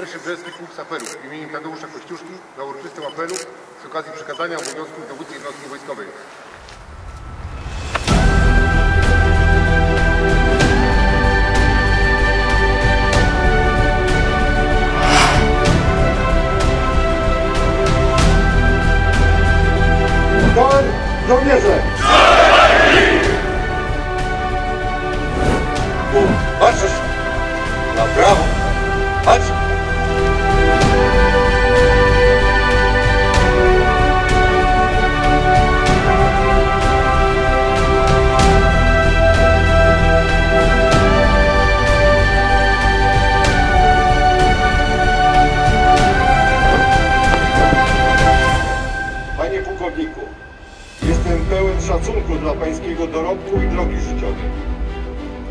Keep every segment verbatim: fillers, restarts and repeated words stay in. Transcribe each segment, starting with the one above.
Pierwszy Brzeski Kłup Saperów imieniem Tadeusza Kościuszki na uroczystym apelu z okazji przekazania obowiązków dowódcy jednostki wojskowej. Pan żołnierze! Patrzysz na prawo, patrz! Panie pułkowniku, jestem pełen szacunku dla pańskiego dorobku i drogi życiowej.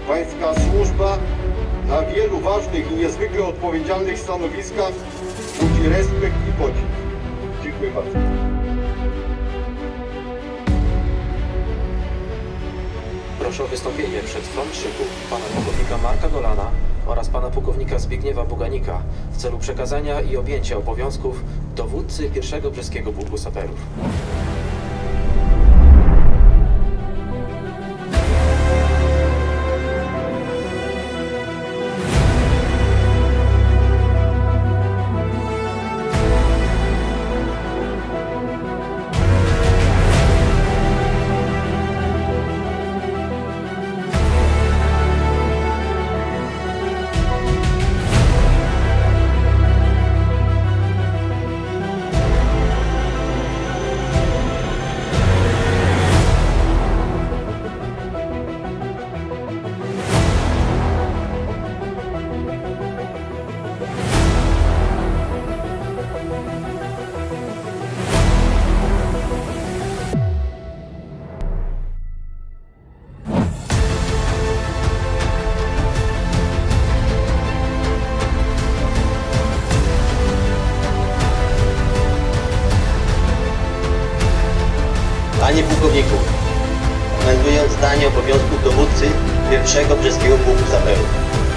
Pańska służba na wielu ważnych i niezwykle odpowiedzialnych stanowiskach budzi respekt i podziw. Dziękuję bardzo. Proszę o wystąpienie przed front szyku pana pułkownika Marka Golana oraz pana pułkownika Zbigniewa Buganika w celu przekazania i objęcia obowiązków dowódcy Pierwszego Brzeskiego Pułku Saperów. Panie pułkowniku, komendując zdanie obowiązków dowódcy Pierwszego Brzeskiego Pułku Saperów.